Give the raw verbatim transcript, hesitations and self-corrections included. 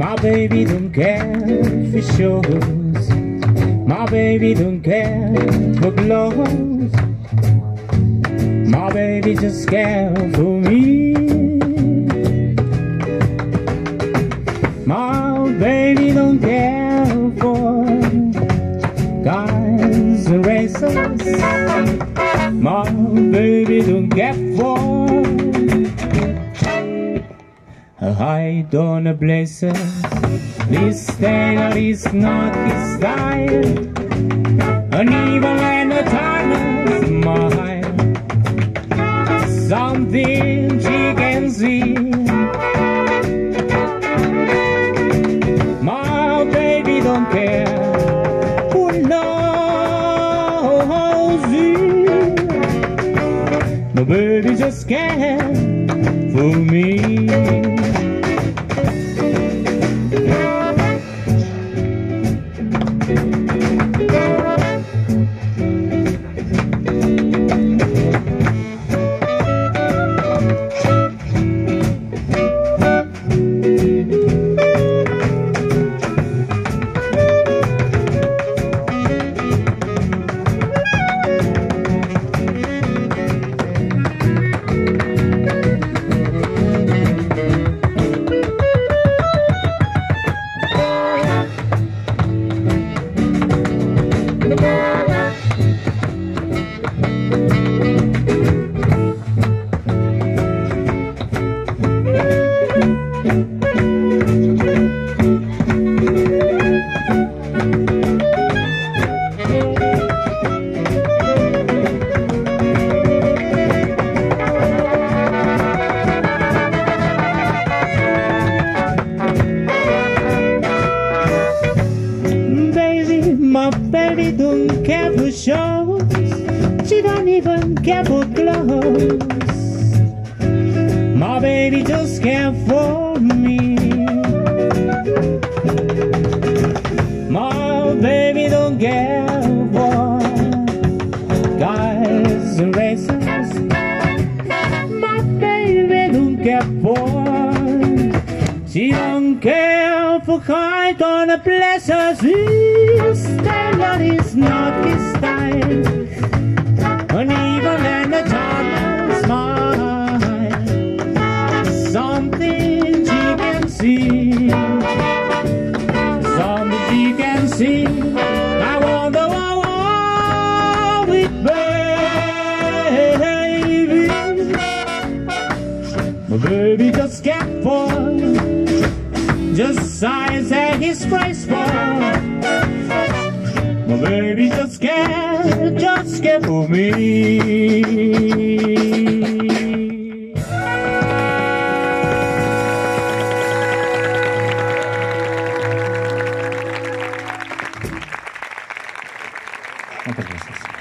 My baby don't care for shows. My baby don't care for clothes. My baby just care for me. My baby don't care for guys and races. My baby don't care for I don't know places. This style is not his style. An evil and a timeless smile. Something she can see. My baby don't care who loves you. My baby just cares for me. My baby don't care for shows. She don't even care for clothes. My baby just cares for me. My baby don't care for guys and races. My baby don't care for. She don't care for kind on a places. His style is not his style. An evil and a timeless smile. Something she can see. Something she can see. I wonder how it baby. My baby just can't fall. Just size and his price for. My baby just care, just care for me. Muchas gracias.